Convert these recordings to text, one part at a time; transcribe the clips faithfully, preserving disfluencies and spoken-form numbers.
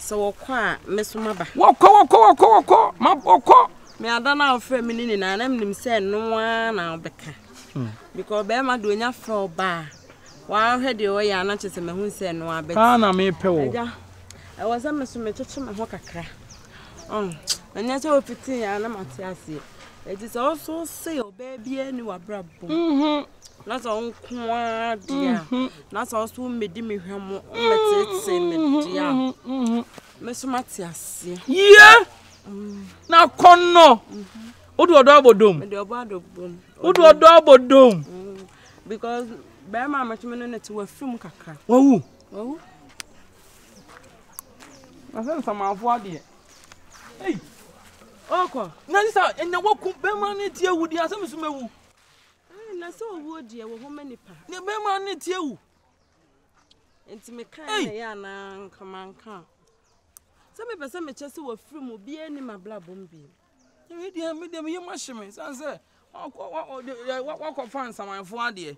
So quiet, Miss Mabba. Walk, walk, walk, walk, walk, walk, walk. Me, I don't know feminine, and I am saying no one out back. Because Bema doing a floor bar. While head your way, I'm not just a man who said no, I bet. I may pay. I was a Miss Mitchum and Hocker crack. Oh, and that's all pity, and I'm at Yassi. It is also say, oh, baby, and you are bravo. That's all, dear. That's also made me hum. Mister Matthias, yeah. Now, Conno, what do a double doom? What do a double doom? Because by my matrimony to a film caca. Oh, oh, I sent some of what dear. Hey, oh, Nansa, and the walk of Berman, dear, would you ask me? I saw wood, dear, with how many parts? The man needs you. It's me, Kayana, come and come. Some of us are just a film will be any my blood bomb. You read the medium, you mushrooms, and say, walk of fans, and I'm for dear.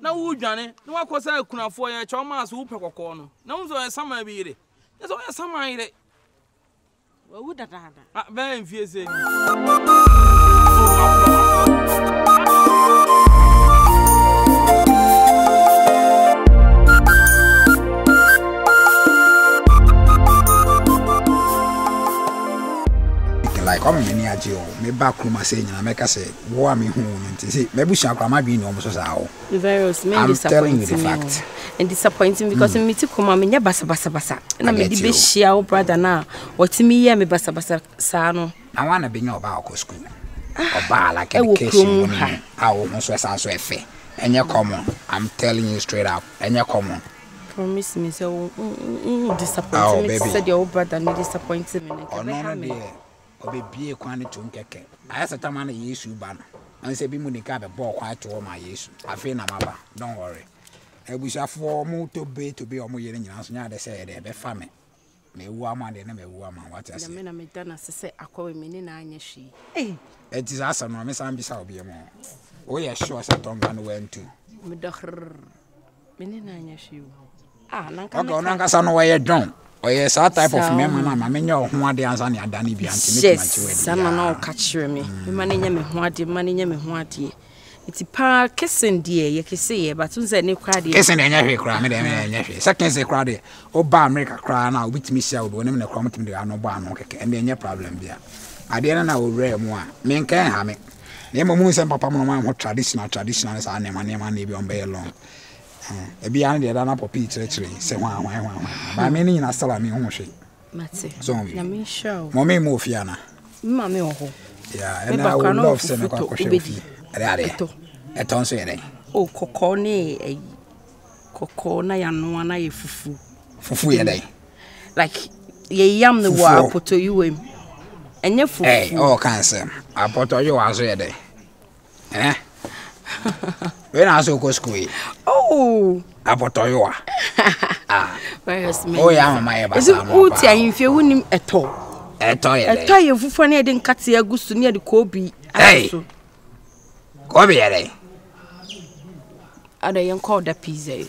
Now, wood, Johnny, no one was I couldn't afford your chummas who pack a corner. No, so I summer be it. That's all I summer it. What would that happen? Very fierce. Like I'm many a jail, my back room saying, and I make us say, War me home, and say, maybe shall come my being almost out. I'm telling you the fact. And disappointing because me to come, I mean, basa basa basa. And I may be shall brother now, or to me, yeah, me basa basa sano. I want to be no about school. A bar like a vacation, I almost was as well fair. And you're common, I'm telling you straight up, and you're common. Promise me so disappointing. Said your old brother, no disappointment. Oh, no, dear. Obebi kwani tunkeke ayasa tamana Yesu bana anse bi munika be ball kwatu o ma Yesu afi na maba don't worry ebushafo mu to be to be omo yere nyina so nya de say de be fa me me wu ama de na me wu ama what ase me na me da na sese akwa me ni na anya hwi eh enti za asa no me san bi sa obi mo o ye sure say tonga no went to me do me ni na anya hwi ah nanka nanka sa no we don. Oh yes, that type of man, man, I mean, you want the answer, and you don't even yes, I'm not catching me. You manage me, what you manage me, what you. It's a par kissing, dear, you can see, but soon said, no crowd, kissing, and every crime, and every second, say, crowd, oh, bar, make a cry now, which me shall go in the comment to the Anno Barn, and then your problem, dear. I didn't know rare more. Men can't have it. Name of Moose and Papa, my more traditional, traditional, as I name my name, and leave you on very long. Beyond the other pizza tree, say one, one, one. By meaning, I saw me home. Matty, so me show. Mommy move, Yana. Mammy, oh, yeah, and I would love send a coffee. A ton say, oh, cocone, a cocona, and one I fufu. Fufu, a day. Like ye yam the war put to you him. And your food, eh, oh, cancer. I put all you as a day. Eh? When I so go school. Oh, about you are. Oh, yeah, my baby. Is it good? If you win him at all, at all, I tell you, for funny, I didn't cut the goose to near the Kobe. Hey, Kobe, are they? Are they called the pizza?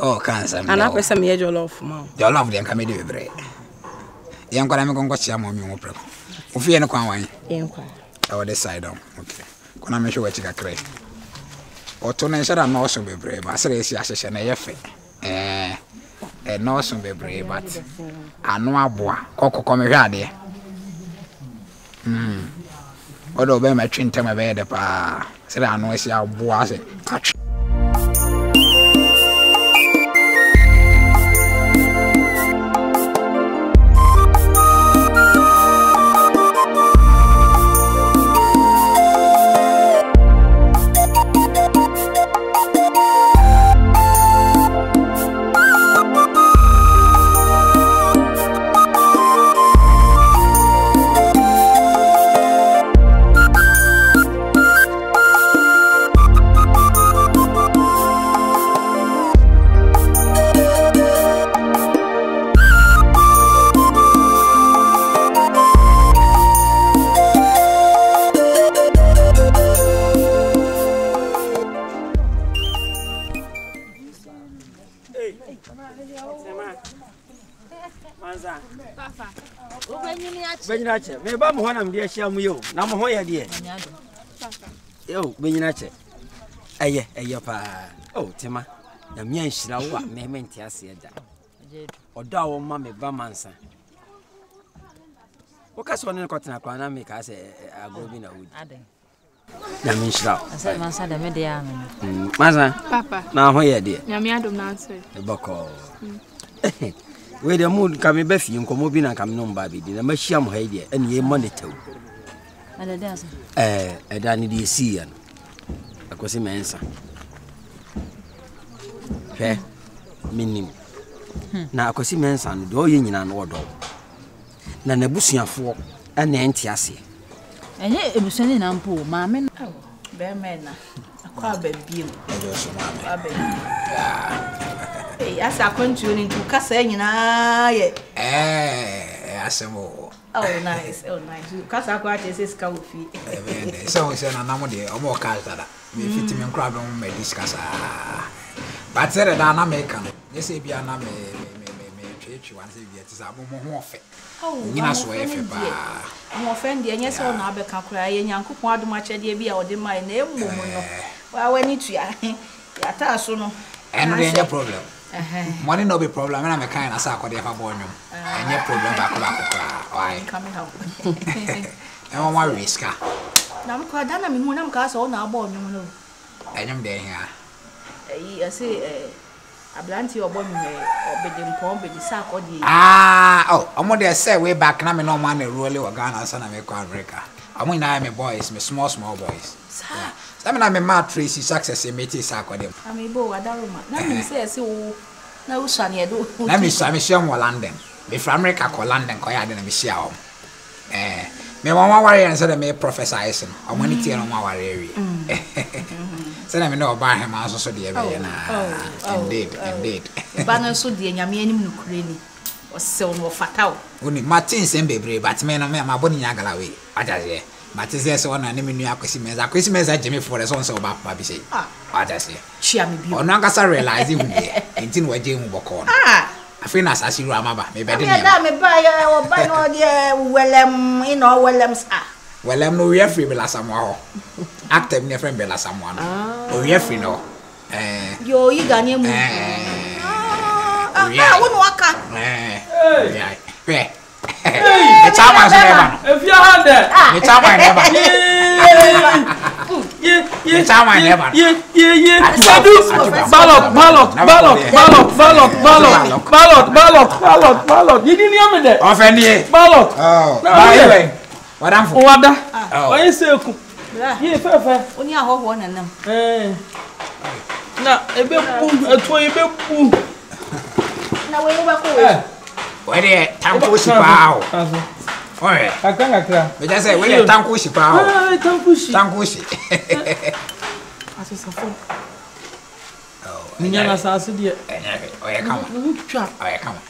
Oh, cancer, and I was a major love. Your love, then come to break. Young, I'm going to watch your mom. If you know, I will decide on. Okay, can I make sure what you got crazy? Otonensa na no so bebre ma sere si ahyehe na yefe eh eh no so bebre but anu aboa kokoko me hwade mm odo be ma twin tema be de pa sere anu esi aboa se Beninache, me ba mo hanam de hia mu yo, na mo ho ye de. Yo, Beninache. Eye, eye pa. Oh, Tema. Na me anhira wo a me mente ase da. Oda wo ma me ba Mansa. Wo ka so ne ko tena kwa na me ka se agobi na wudi. Aden. Na me anhira. Asa Mansa da me de ya me. Mansa. Papa. Na ho ye de. Na me adom na answer. E boko. We the mood can be best in Comobin and Cameron Baby, the Masham Hadia, and ye monitor. And a dancer? Eh, a danny de sea. A cosim answer. Fair, meaning. Now, cosim answer, and doing in an order. Nanabusian for an antiassi. And yet, it was sending on poor, mamma. Oh, bear men, a carpet beam. As I continue to cast in I oh, nice, oh, nice. You cast a quite as a coffee. So, it's an anomaly or more cars that we fit him and crab on my discuss. But said an American, they say, be an American, church, you want to get his album more fit. Oh, you know, so if you are offended, and yes, or not, but can cry and young cook more than much idea be out in my name. Well, I need to Yatasono. And we have a problem. Money no be problem. I'm a kind of sack there for born. And your problem back back. Why coming out? And one more risk. Now, quite done. I mean, when I'm cast all now born, you know. And I'm there. I say a blanty or bomb or bedding pomp with the sack or the. Ah, oh, I'm what they say way back. I'm no man, a ruler or gun or son of a card breaker. I mean, I'm a boys, my small, small boys. I mean, I'm a mad tracy success in Mitty Sarkodem. I may bow at that room. Let me say, so no, Sonny, I do. Let me say, I'm sure London. If America call London, I didn't miss you. Eh, may one worry and said I may prophesize him. I want to tell him our area. Said I may know about him also, so dear. Indeed, indeed. Banner so dear, and I mean, no cranny or so more fatal. Only Martin's and baby, but men are my body in Agalaway. I just hear. But is there someone named New York Christmas? A Christmas at Jimmy for the sons of Baby say. Ah, that's it. She am be on Nagasa realizing until we're Jim Bocon. Ah, I feel as I see Ramaba. Maybe I didn't buy or buy no dear Wellem in all Wellems. Ah, Wellem no referee Bella Samoa. Active near friend Bella someone. Oh, referee no. Eh, you're Yganium. Eh, I won't walk up. Eh, eh. The Chama never. If you have that, the Chama never. The Chama never. Ballot, ballot, ballot, ballot, ballot, ballot, ballot, ballot, ballot, ballot. You didn't hear me there. Offended. Ballot. Oh, by the way, what I'm for? What? Why is it? Yeah, perfect. Only a whole one and them. Now, a bit boom, a toy, a bit boom. Now, we're over. Where the tankushi pow? All right. I can't cry. But I say where the tankushi pow? Tankushi. Tankushi. Asusa phone. Oh. Niana sa asudi. Oh yeah, come on. Oh yeah, come on.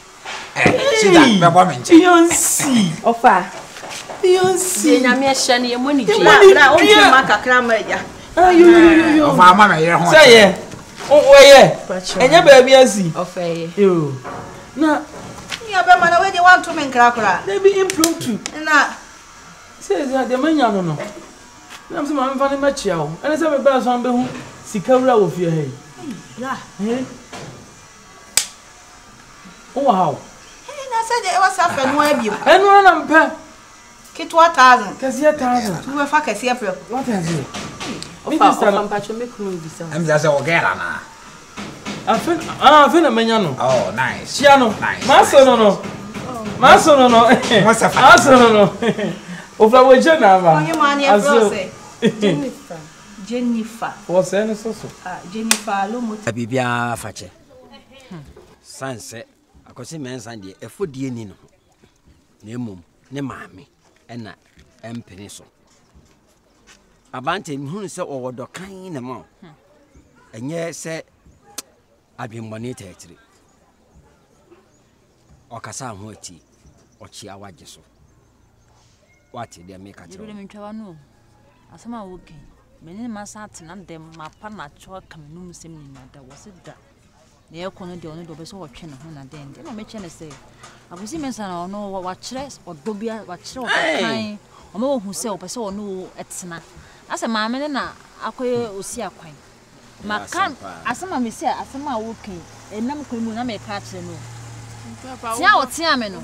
Eh, sit down. Me boy mention. Beyonce. Ofa. Beyonce. Niana me shani e money. Na o tuma kakra ma ya. Ah yo yo yo yo. Ofa ma me yere ho. Say yeah. O yeah. Enya baby asi. Ofa yeah. Yo. Na where they want to make cracra, they be impromptu. And that says that the man, I don't know. I'm so I'm very much young, and it's a bad son. Behold, Sicura with your head. Oh, how? I said there was half and web you and one and pair. Kit what thousand, Cassia thousand, two or fuck a separate. What has it? I'm patching me. I'm just a girl. I feel, I feel a meniano. Oh, nice. Chiano, nice. Master, no, no. Master, no, no. Master, no, no. Over what you're now. Your money, I say. Jennifer. Jennifer. What's that? Jennifer, no more. Abibia Fache. Sunset. I could see men's idea. A food dinner. No mum, no mammy, and that, and pencil. Abandon who is over the kind amount. And yes, said. I've been money territory. Or Casa Hoti or Chiawa Jesso. What did they make at you? As I'm walking, many massats and them, my partner, chalk, and noon seeming that was it that. They are calling the only doors or chin on a den. They don't make any say. I was even saying, no, what or dubia, what children, or more who sell, but so no, it's not. As a mamma, then I could see a coin. My camp, as some mammy said, as some are walking, and no could make catch no. Now, Tiamino,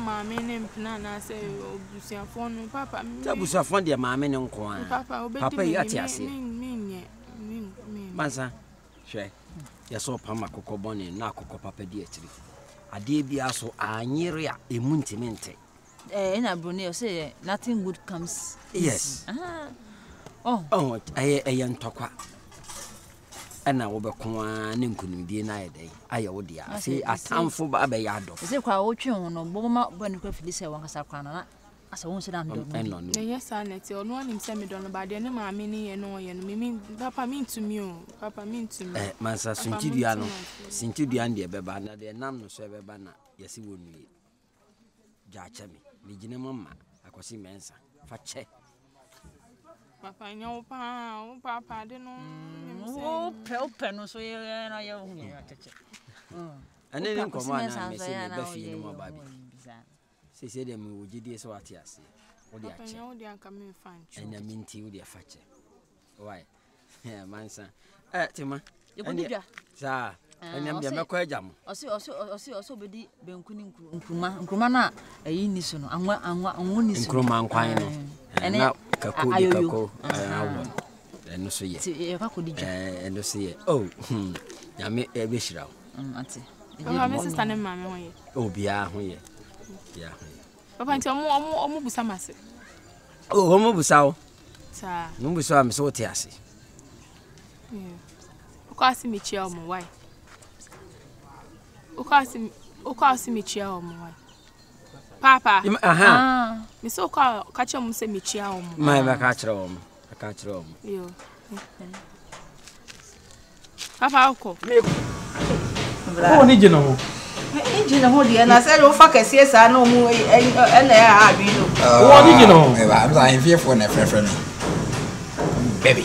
Mamma, say, oh, you see a phone, Papa, that was a fond dear mammy, and Papa, Papa, yes, Mansa, she, yes, or Pama Coco Bonnie, Naco Papa Dietri. A dear Biaso, a nearer a muntimente. And a Brunel say, nothing good comes. Yes. Oh, oh, I a young talker. And I will be quite denied. I owe dear. I say, I stand for Babayado. Is it quite old children or Boma when you go for this? I want to as I won't sit down. Yes, I let you know him send me down by the name I mean, and no, and mean, Papa mean to me, Papa mean to me. Mansa Sintidiano, Sintidian, dear Babana, the Nam no serve banner. Yes, he would be. Jachami, Mijina Mamma, I could see Mansa, Fache. Papa, no, Papa, I don't know. Oh, Pelpen, so you and I own you. And then come on, I say, I feel more baby. She said, "I will give you so what you say. What do you and I mean to you, dear Fatcher. Why, Mansa? Eh, Tima. You could do that, sir. And I'm the Macajam. Also, also, also, also, Bedi, Benkunin, Kumana, a unison, and one and one is Kruman Quine. And now, Kako, and no, so yes, if I could, and no, see it. Oh, hm, I make a wish out. Oh, be ah, here. Yeah. Papa, I'm going to go to oh, I'm going to go to the house. I'm tiasi. Why? Papa. Aha. I'm going to go to the yo. Papa, I'm going you know, and I said, oh, fuck, I see, I know, and I have you know, I'm here for a friend. Baby,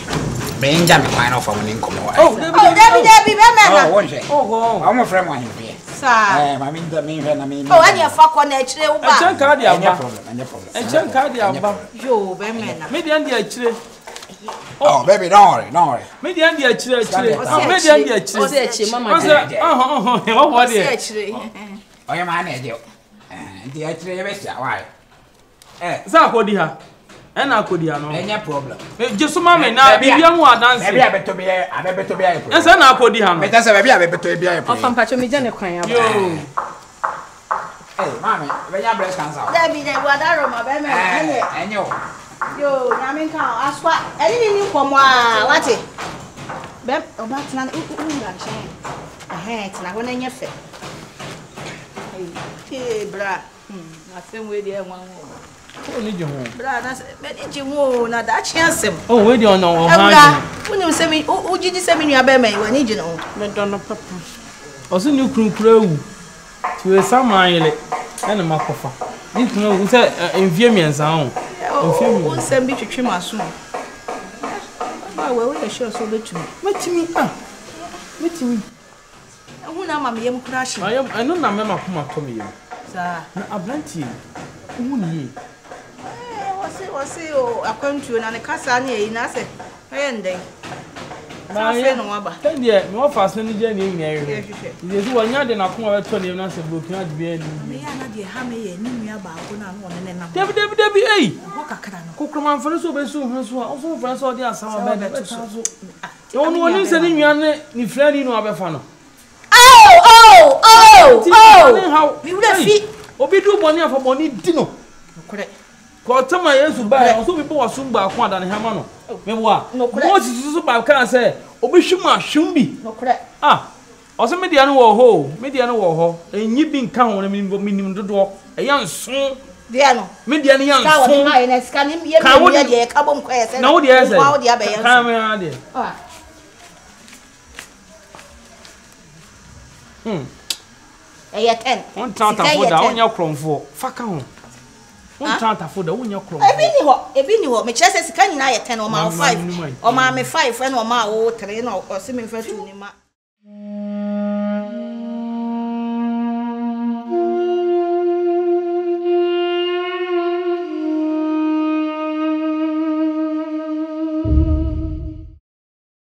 Benjamin, I for an income. Oh, Debbie, Debbie, oh, I'm a friend one here. Sir, I mean, the main I mean, oh, and your fuck on that tree, I can't carry out your problem, and your problem. I can't carry out your baby, maybe I'm the tree. Oh, baby, don't worry, don't worry. Maybe I'm the tree, maybe I'm the I am an idiot. The actual why? Eh, Zakodia. And I could have no problem. Just a moment now, be young one, dance. I bet to be I bet to be a person. I could have met us. I bet to be a person. Hey, Mammy, when your breast comes out, that be the water of my baby. I know. Yo, I mean, ask what I didn't know from what it. Beb, oh, that's not a hand, and I want to get fit. Hey, bra. Hmm. I think we did one more. Bra, that's but you won't that chance him. Oh, we don't know. When you send me, oh, did you send me your baby? When you know, Madonna Papa. Also, new crew crew to a summer island and a macofa. You know, who's an infirmian sound. Oh, won't send me to trim us soon. I will assure so little. Wait me up. Wait me. I am, I know, Mamma, come up to me. Sir, I blent you. Was it, was it, oh, I come to an Cassani, and I said, Randy. Then, yeah, more fast than the journey. There's one yard and I come over to you, and I said, look, not be any. May I not be hammy and knew me about one and one and another. Debbie, Debbie, Debbie, eh? Cookman for us, so soon, also for us, all the answer. The only one is sending me on the friend in Abafano. Oh, oh, oh! We would have feet. Obidu Bonia for Bonnie Dino. Correct. Quarter my years to buy, also people are soon by one and Hamano. Memoir. No, what is this about? Can I say? Obishuma, Shumbi. No, correct. Ah, also Mediano or Ho, Mediano or Ho, and you being count, I mean, meaning the door, a young son. Diano, Median young son, and scanning the other carbon quest. No, yes, how the other. Hmm. Aye, ten. One chant of food, one your crumb for. Fuck on. One chant of food, one your crumb. Every new, every new. Me chase is ten or my five, or my five, friend or my old train or or swimming for two.